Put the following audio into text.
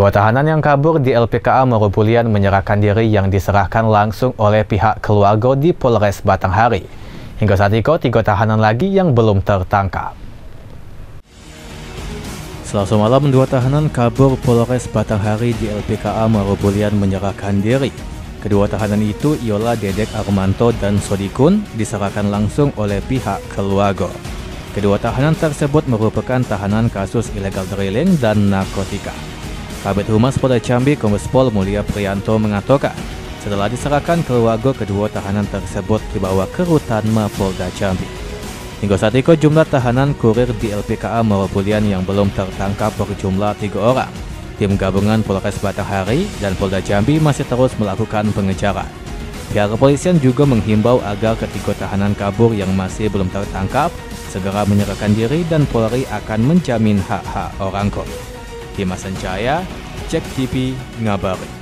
Dua tahanan yang kabur di LPKA Muara Bulian menyerahkan diri yang diserahkan langsung oleh pihak keluarga di Polres Batanghari. Hingga saat ini, tiga tahanan lagi yang belum tertangkap. Selasa malam, dua tahanan kabur Polres Batanghari di LPKA Muara Bulian menyerahkan diri. Kedua tahanan itu, Yola Dedek Arumanto dan Sodikun, diserahkan langsung oleh pihak keluarga. Kedua tahanan tersebut merupakan tahanan kasus ilegal drilling dan narkotika. Kabit Humas Polda Jambi, Kombes Pol Mulia Prianto mengatakan, setelah diserahkan keluarga, kedua tahanan tersebut dibawa ke Rutanma Polda Jambi. Hingga saat ini jumlah tahanan kurir di LPKA Muara Bulian yang belum tertangkap berjumlah 3 orang. Tim gabungan Polres Batanghari dan Polda Jambi masih terus melakukan pengejaran. Pihak kepolisian juga menghimbau agar ketiga tahanan kabur yang masih belum tertangkap segera menyerahkan diri dan Polri akan menjamin hak-hak orang. Himasan Cahaya, Cek TV Ngabari.